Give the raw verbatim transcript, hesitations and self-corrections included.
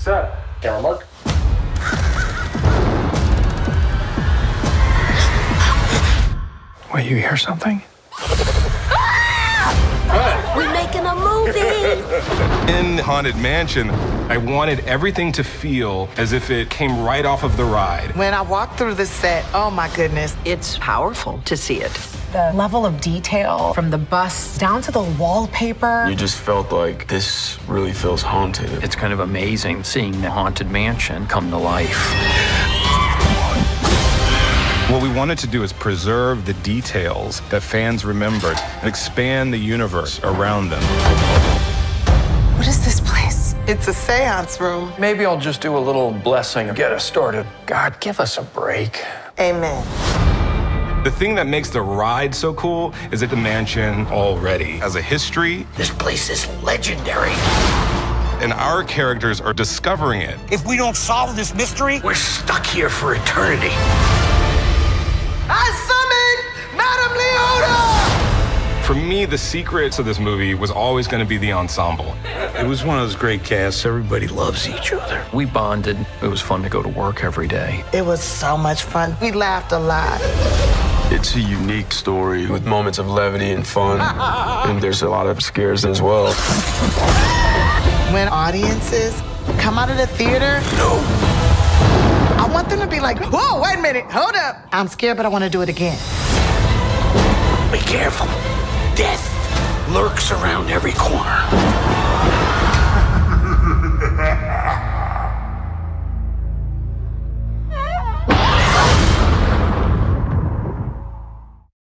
Sir. Camera mark. Wait, you hear something? Ah! We're making a movie! In Haunted Mansion, I wanted everything to feel as if it came right off of the ride. When I walked through the set, oh my goodness, it's powerful to see it. The level of detail from the bus down to the wallpaper. You just felt like this really feels haunted. It's kind of amazing seeing the Haunted Mansion come to life. What we wanted to do is preserve the details that fans remembered and expand the universe around them. What is this place? It's a seance room. Maybe I'll just do a little blessing and get us started. God, give us a break. Amen. The thing that makes the ride so cool is that the mansion already has a history. This place is legendary. And our characters are discovering it. If we don't solve this mystery, we're stuck here for eternity. I summon Madame Leota! For me, the secret to this movie was always going to be the ensemble. It was one of those great casts. Everybody loves each other. We bonded. It was fun to go to work every day. It was so much fun. We laughed a lot. It's a unique story with moments of levity and fun, and there's a lot of scares as well. When audiences come out of the theater, no. I want them to be like, whoa, wait a minute, hold up. I'm scared, but I want to do it again. Be careful. Death lurks around every corner.